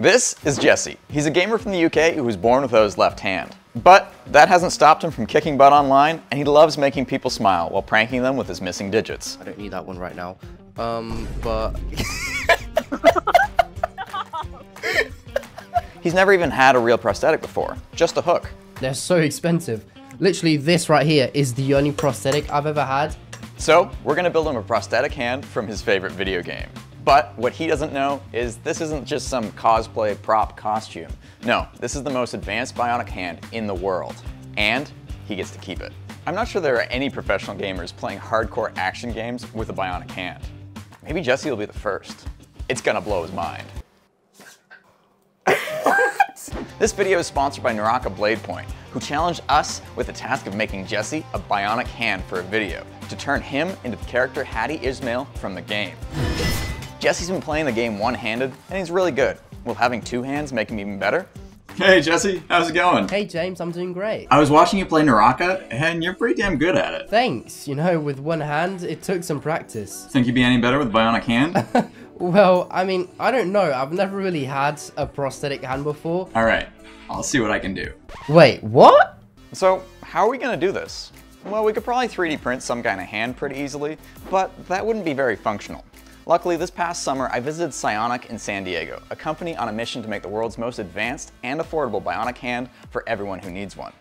This is Jesse. He's a gamer from the UK who was born with O's left hand. But that hasn't stopped him from kicking butt online, and he loves making people smile while pranking them with his missing digits. I don't need that one right now. But... He's never even had a real prosthetic before, just a hook. They're so expensive. Literally this right here is the only prosthetic I've ever had. So we're gonna build him a prosthetic hand from his favorite video game. But what he doesn't know is this isn't just some cosplay prop costume. No, this is the most advanced bionic hand in the world, and he gets to keep it. I'm not sure there are any professional gamers playing hardcore action games with a bionic hand. Maybe Jesse will be the first. It's gonna blow his mind. This video is sponsored by Naraka Bladepoint, who challenged us with the task of making Jesse a bionic hand for a video to turn him into the character Hadi Ismail from the game. Jesse's been playing the game one-handed, and he's really good. Will having two hands make him even better? Hey Jesse, how's it going? Hey James, I'm doing great. I was watching you play Naraka, and you're pretty damn good at it. Thanks. You know, with one hand, it took some practice. Think you'd be any better with bionic hand? Well, I mean, I don't know. I've never really had a prosthetic hand before. All right, I'll see what I can do. Wait, what? So, how are we gonna do this? Well, we could probably 3D print some kind of hand pretty easily, but that wouldn't be very functional. Luckily, this past summer, I visited Psyonic in San Diego, a company on a mission to make the world's most advanced and affordable bionic hand for everyone who needs one.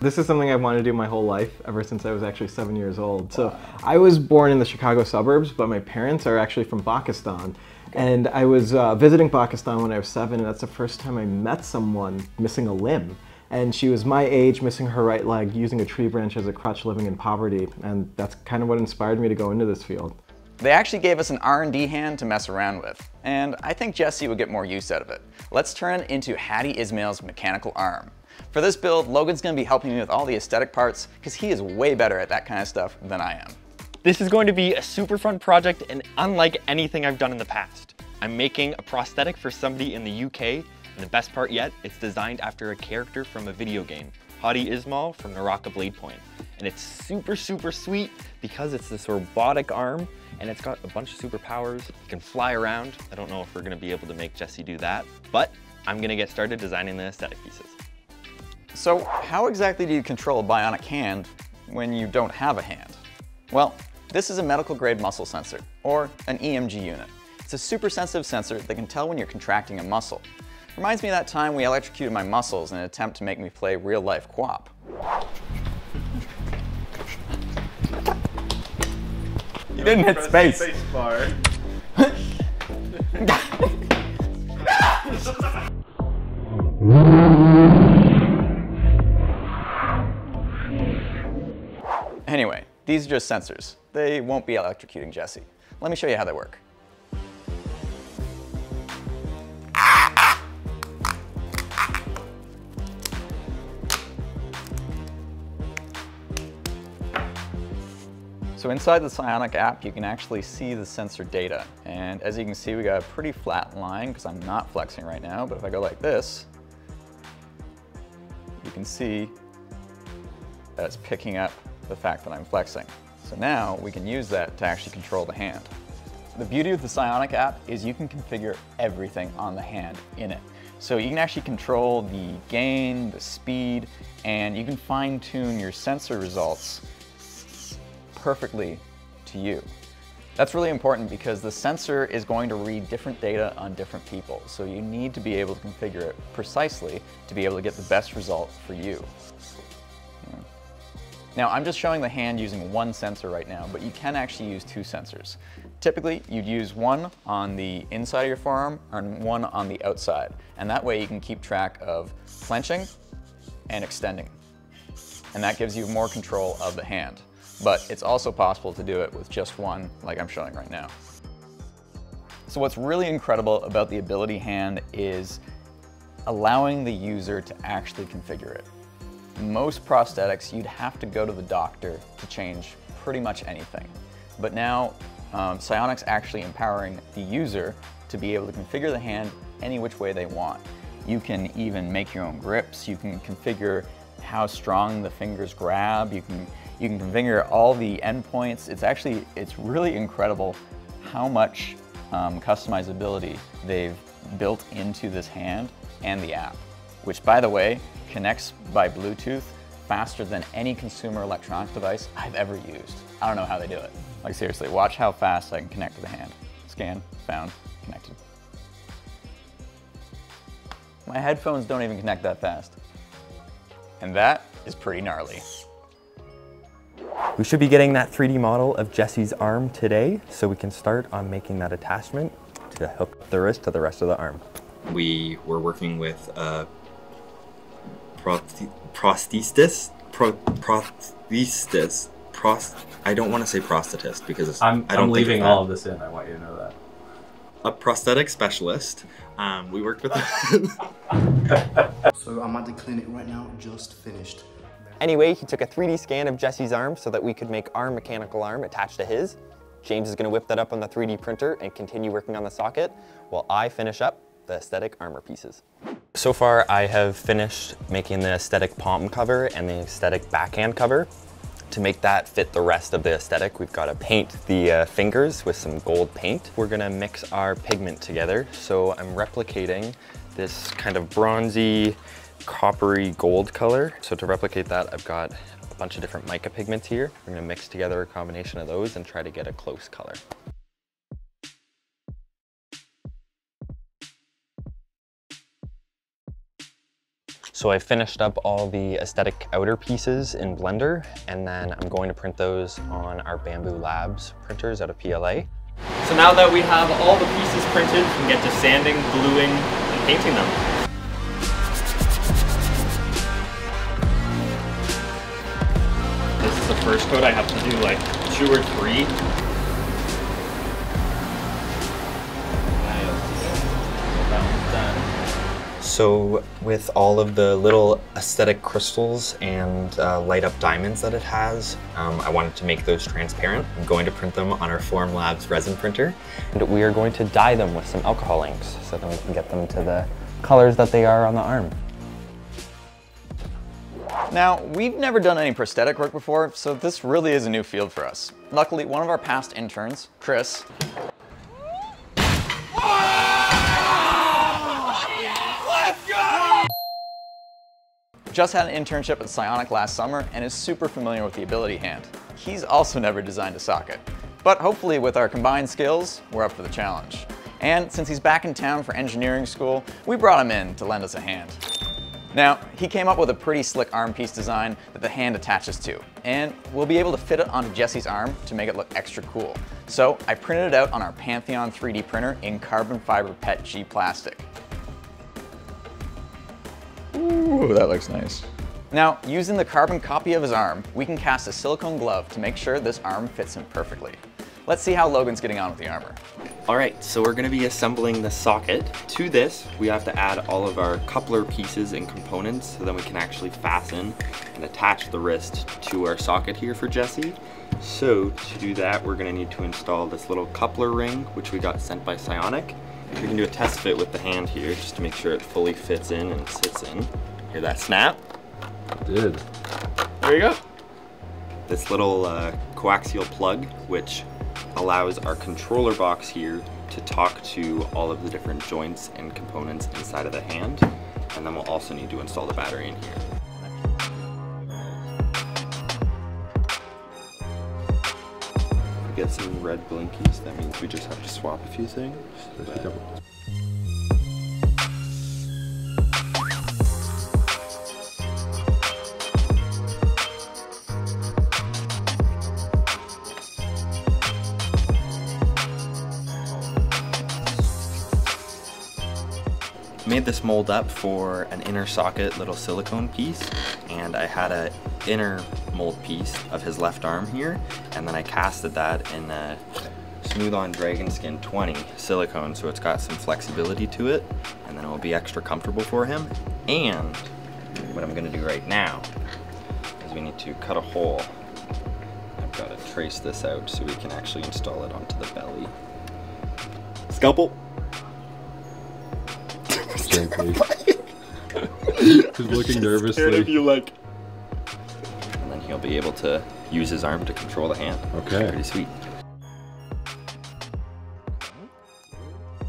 This is something I've wanted to do my whole life, ever since I was actually 7 years old. So I was born in the Chicago suburbs, but my parents are actually from Pakistan. And I was visiting Pakistan when I was 7, and that's the first time I met someone missing a limb. And she was my age, missing her right leg, using a tree branch as a crutch, living in poverty. And that's kind of what inspired me to go into this field. They actually gave us an R&D hand to mess around with, and I think Jesse would get more use out of it. Let's turn it into Hadi Ismail's mechanical arm. For this build, Logan's gonna be helping me with all the aesthetic parts because he is way better at that kind of stuff than I am. This is going to be a super fun project and unlike anything I've done in the past. I'm making a prosthetic for somebody in the UK, and the best part yet, it's designed after a character from a video game, Hadi Ismail from Naraka Bladepoint. And it's super, super sweet because it's this robotic arm and it's got a bunch of superpowers. It can fly around. I don't know if we're gonna be able to make Jesse do that, but I'm gonna get started designing the aesthetic pieces. So how exactly do you control a bionic hand when you don't have a hand? Well, this is a medical grade muscle sensor, or an EMG unit. It's a super sensitive sensor that can tell when you're contracting a muscle. Reminds me of that time we electrocuted my muscles in an attempt to make me play real life co-op. You didn't hit space. Bar. Anyway, these are just sensors. They won't be electrocuting Jesse. Let me show you how they work. So inside the Psyonic app, you can actually see the sensor data. And as you can see, we got a pretty flat line because I'm not flexing right now, but if I go like this, you can see that it's picking up the fact that I'm flexing. So now we can use that to actually control the hand. The beauty of the Psyonic app is you can configure everything on the hand in it. So you can actually control the gain, the speed, and you can fine tune your sensor results perfectly to you. That's really important because the sensor is going to read different data on different people, so you need to be able to configure it precisely to be able to get the best result for you. Yeah. Now, I'm just showing the hand using one sensor right now, but you can actually use two sensors. Typically, you'd use one on the inside of your forearm and one on the outside, and that way you can keep track of clenching and extending, and that gives you more control of the hand. But it's also possible to do it with just one, like I'm showing right now. So what's really incredible about the Ability Hand is allowing the user to actually configure it. Most prosthetics, you'd have to go to the doctor to change pretty much anything. But now, Psyonic's actually empowering the user to be able to configure the hand any which way they want. You can even make your own grips, you can configure how strong the fingers grab, you can configure all the endpoints. It's really incredible how much customizability they've built into this hand and the app, which by the way, connects by Bluetooth faster than any consumer electronic device I've ever used. I don't know how they do it. Like seriously, watch how fast I can connect to the hand. Scan, found, connected. My headphones don't even connect that fast. And that is pretty gnarly. We should be getting that 3D model of Jesse's arm today, so we can start on making that attachment to hook up the wrist to the rest of the arm. We were working with a I don't want to say prosthetist because it's, I'm leaving all of this in. I want you to know that. A prosthetic specialist. We worked with him. So I'm at the clinic right now, just finished. Anyway, he took a 3D scan of Jesse's arm so that we could make our mechanical arm attached to his. James is gonna whip that up on the 3D printer and continue working on the socket while I finish up the aesthetic armor pieces. So far, I have finished making the aesthetic palm cover and the aesthetic backhand cover. To make that fit the rest of the aesthetic, we've got to paint the fingers with some gold paint. We're gonna mix our pigment together. So I'm replicating this kind of bronzy, coppery gold color. So to replicate that, I've got a bunch of different mica pigments here. I'm gonna mix together a combination of those and try to get a close color. So I finished up all the aesthetic outer pieces in Blender, and then I'm going to print those on our Bamboo Labs printers out of PLA. So now that we have all the pieces printed, we can get to sanding, gluing, and painting them. This is the first coat. I have to do like 2 or 3. So with all of the little aesthetic crystals and light up diamonds that it has, I wanted to make those transparent. I'm going to print them on our Formlabs resin printer. And we are going to dye them with some alcohol inks so that we can get them to the colors that they are on the arm. Now, we've never done any prosthetic work before, so this really is a new field for us. Luckily, one of our past interns, Chris, just had an internship at Psyonic last summer and is super familiar with the Ability Hand. He's also never designed a socket, but hopefully with our combined skills, we're up for the challenge. And since he's back in town for engineering school, we brought him in to lend us a hand. Now, he came up with a pretty slick arm piece design that the hand attaches to, and we'll be able to fit it onto Jesse's arm to make it look extra cool. So I printed it out on our Pantheon 3D printer in carbon fiber PETG plastic. Ooh, that looks nice. Now, using the carbon copy of his arm, we can cast a silicone glove to make sure this arm fits him perfectly. Let's see how Logan's getting on with the armor. All right, so we're gonna be assembling the socket. To this, we have to add all of our coupler pieces and components so then we can actually fasten and attach the wrist to our socket here for Jesse. So to do that, we're gonna need to install this little coupler ring, which we got sent by Psyonic. We can do a test fit with the hand here just to make sure it fully fits in and sits in. Hear that snap? It did. There you go. This little coaxial plug, which allows our controller box here to talk to all of the different joints and components inside of the hand. And then we'll also need to install the battery in here. We get some red blinkies, that means we just have to swap a few things. Made this mold up for an inner socket little silicone piece, and I had an inner mold piece of his left arm here, and then I casted that in a Smooth On Dragon Skin 20 silicone, so it's got some flexibility to it, and then it will be extra comfortable for him. And what I'm gonna do right now is we need to cut a hole. I've gotta trace this out so we can actually install it onto the belly. Scalpel! He's looking nervously. You like. And then he'll be able to use his arm to control the hand. Okay. Pretty sweet.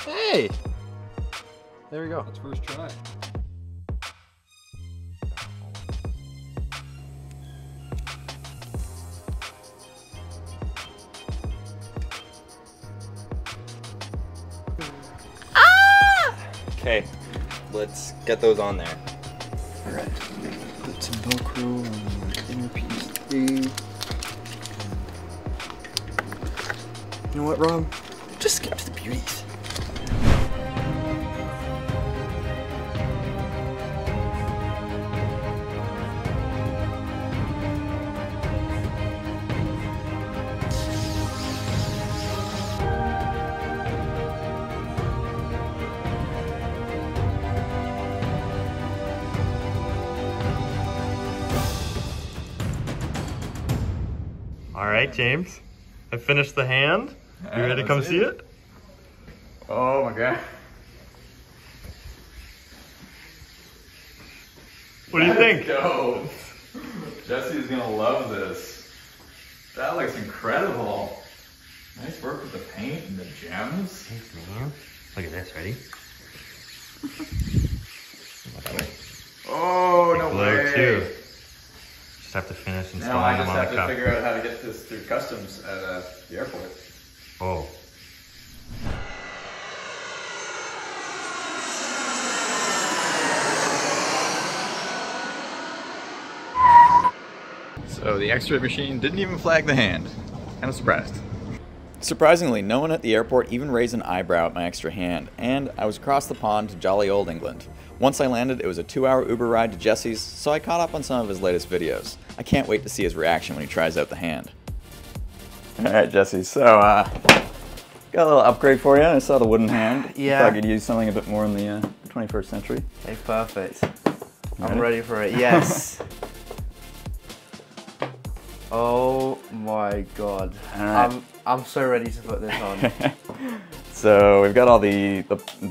Hey! go. That's first try. Okay, let's get those on there. All right, put some Velcro on the inner piece thing. You know what, Rob? Just skip to the beauties. All right, James, I finished the hand. You ready to come see it? Oh my God. What do you think? Dope. Jesse is gonna love this. That looks incredible. Nice work with the paint and the gems. Thanks, man. Look at this, ready? Oh, no way. Too. Have to finish and now I just have to figure out how to get this through customs at the airport. Oh. So the x-ray machine didn't even flag the hand. Kind of surprised. Surprisingly, no one at the airport even raised an eyebrow at my extra hand, and I was across the pond to jolly old England. Once I landed, it was a 2-hour Uber ride to Jesse's, so I caught up on some of his latest videos. I can't wait to see his reaction when he tries out the hand. Alright, Jesse, so got a little upgrade for you. I saw the wooden hand. Yeah. I thought I could use something a bit more in the 21st century. Hey, perfect. I'm ready for it, yes. Oh my God. All right. I'm so ready to put this on. So we've got all the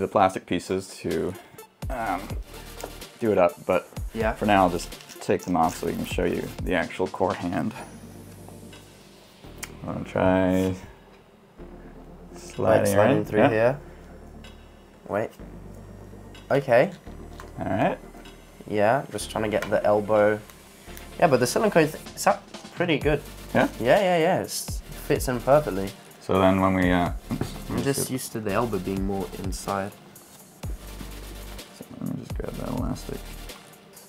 plastic pieces to do it up, but yeah, for now I'll just take them off so we can show you the actual core hand. I'll try sliding through here. Wait. Okay. All right. Yeah, just trying to get the elbow. Yeah, but the silicone is up pretty good. Yeah. Yeah. It's, fits in perfectly. So then when we I'm just used to the elbow being more inside. So let me just grab that elastic.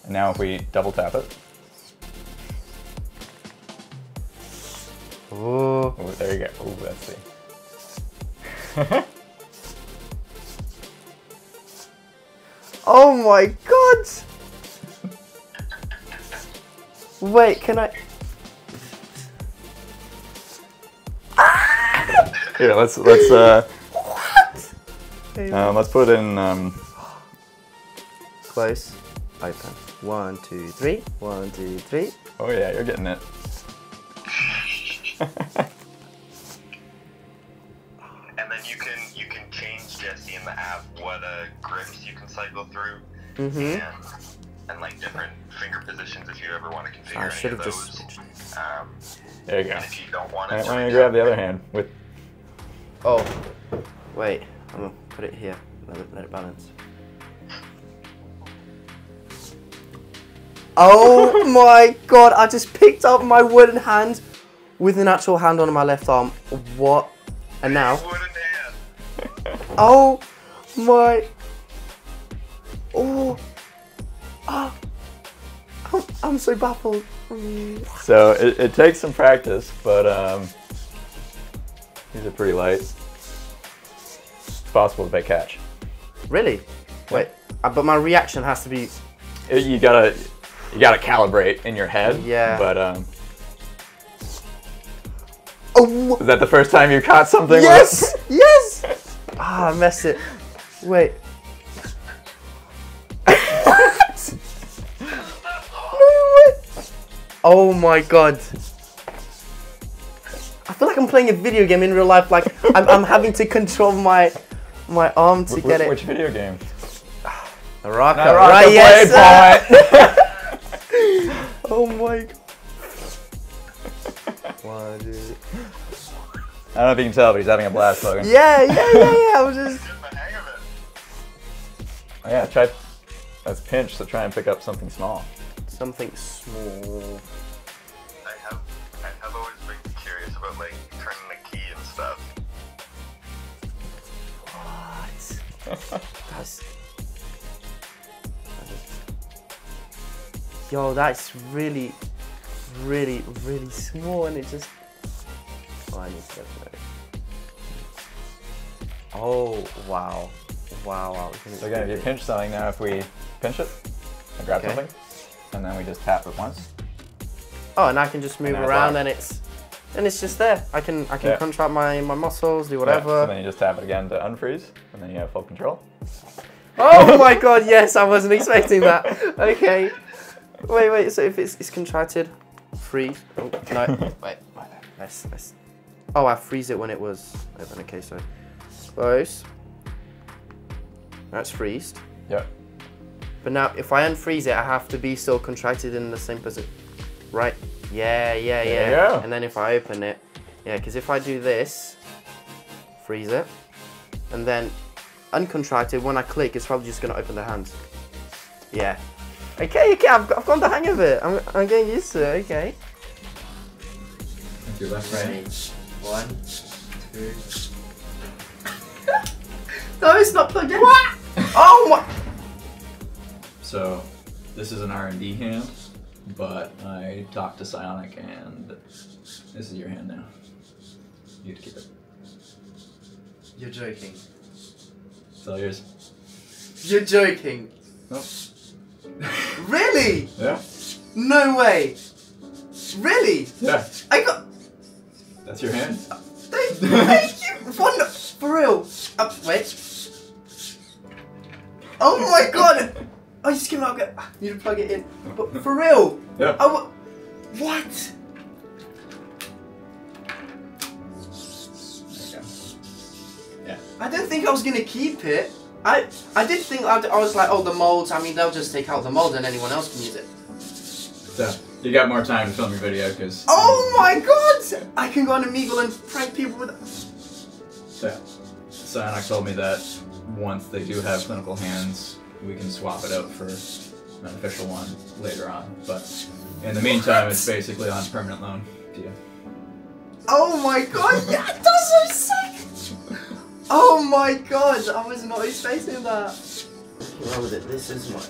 And now if we double tap it. Ooh. Oh, there you go. Oh, let's see. Oh my God! Wait, can I? Here, let's what? Let's put it in close, open. 1, 2, 3. 1, 2, 3. Oh yeah, you're getting it. And then you can change, Jesse, in the app what grips you can cycle through, and like different finger positions if you ever want to configure. I should have just. There you go. And if you don't want it, I'm gonna grab the other hand with. Oh, wait, I'm gonna put it here, let it balance. Oh my God, I just picked up my wooden hand with an actual hand on my left arm. What? And now? Oh my. Oh. Oh. I'm so baffled. So it takes some practice, but these are pretty light. It's possible to make catch. Really? Wait, but my reaction has to be. You gotta calibrate in your head. Yeah. But Oh. Is that the first time you caught something? Yes. With... Yes. Ah, I messed it. Wait. What? No way. Oh my God. I feel like I'm playing a video game in real life. Like I'm having to control my arm to get it. Which video game? Naraka right, yes. Oh my God. Wow, dude. I don't know if you can tell, but he's having a blast, Logan. Yeah. I was just. Oh yeah, try. That's pinch, so try and pick up something small. Something small. I have always been curious about like turning the key and stuff. What? Yo, that's really, really, really small, and it just. Oh, I need to get that. Oh, wow. Wow, wow. So again, if you pinch something, now if we pinch it, and grab something, and then we just tap it once. Oh, and I can just move around, and it's just there. I can contract my muscles, do whatever. Yeah. And then you just tap it again to unfreeze, and then you have full control. Oh my god, yes, I wasn't expecting that. Okay. Wait, wait, so if it's contracted, freeze. Oh, no, wait, let's. Oh, I freeze it when it was open, okay, so. Close. That's freezed. Yep. But now, if I unfreeze it, I have to be still contracted in the same position. Right? Yeah, yeah, yeah. Yeah. And then if I open it, yeah, because if I do this, freeze it, and then uncontracted, when I click, it's probably just going to open the hands. Yeah. Okay, okay, I've got the hang of it. I'm getting used to it, okay. Do left range. 1, 2. No, it's not plugged in. What? Oh my! So, this is an R&D hand, but I talked to Psyonic, and this is your hand now. You have to keep it. You're joking. It's all yours. You're joking. Nope. Really? Yeah. No way. Really? Yeah. I got. That's your hand. Thank you. Wonderful. For real. Wait. Oh my god! I just came out. I need to plug it in. But for real. Yeah. What? There you go. Yeah. I didn't think I was gonna keep it. I did think I was like, oh, the molds. I mean, they'll just take out the mold and anyone else can use it. So you got more time to film your video, because. Oh my god! I can go on Omegle and prank people with. So, Psyonic told me that. Once they do have clinical hands, we can swap it out for an official one later on. But in the meantime, it's basically on permanent loan to you. Oh my god, yeah, that's so sick! Oh my god, I was not expecting that. Well, this is my.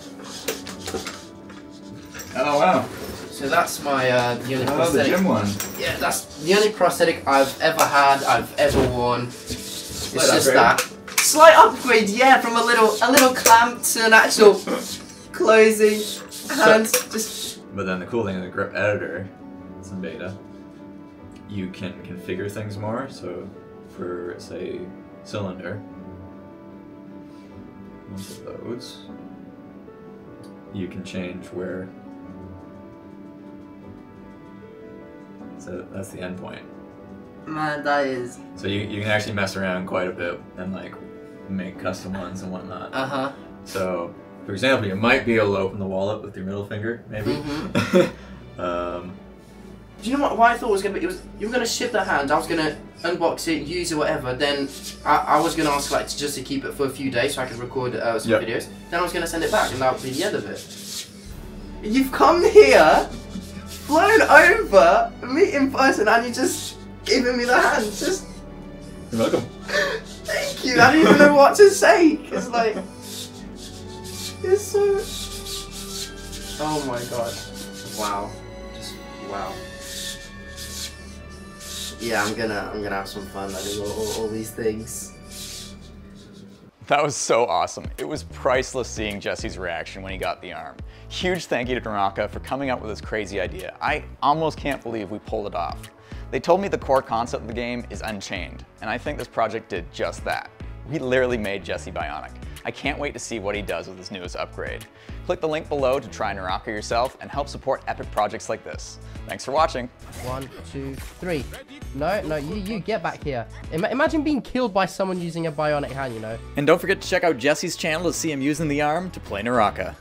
Oh wow. So that's my the only prosthetic. The gym one. Yeah, that's the only prosthetic I've ever had, I've ever worn. It's like just that. Slight upgrade, yeah, from a little clamp to an actual closing hand. Just. But then the cool thing in the grip editor, it's in beta, you can configure things more. So, for say cylinder, once it loads, you can change where. So that's the endpoint. Man, that is. So you can actually mess around quite a bit and like. Make custom ones and whatnot. Uh-huh. So, for example, you might be able to open the wall up with your middle finger, maybe. Mm-hmm. Do you know what I thought was going to be? It was, you were going to ship the hand, I was going to unbox it, use it, whatever, then I was going to ask like, just to keep it for a few days so I could record some videos, then I was going to send it back and that would be the end of it. You've come here, flown over, meet in person, and you just given me the hand, just... You're welcome. Thank you, I don't even know what to say, because like, it's so... Oh my god. Wow. Just, wow. Yeah, I'm gonna have some fun letting all these things. That was so awesome. It was priceless seeing Jesse's reaction when he got the arm. Huge thank you to Naraka for coming up with this crazy idea. I almost can't believe we pulled it off. They told me the core concept of the game is unchained, and I think this project did just that. We literally made Jesse bionic. I can't wait to see what he does with his newest upgrade. Click the link below to try Naraka yourself and help support epic projects like this. Thanks for watching. 1, 2, 3. No, no, you get back here. Imagine being killed by someone using a bionic hand, you know. And don't forget to check out Jesse's channel to see him using the arm to play Naraka.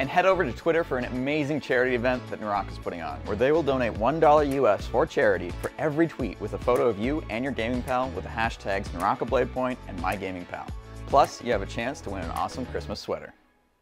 And head over to Twitter for an amazing charity event that Naraka is putting on, where they will donate $1 US for charity for every tweet with a photo of you and your gaming pal with the hashtags Naraka Bladepoint and MyGamingPal. Plus, you have a chance to win an awesome Christmas sweater.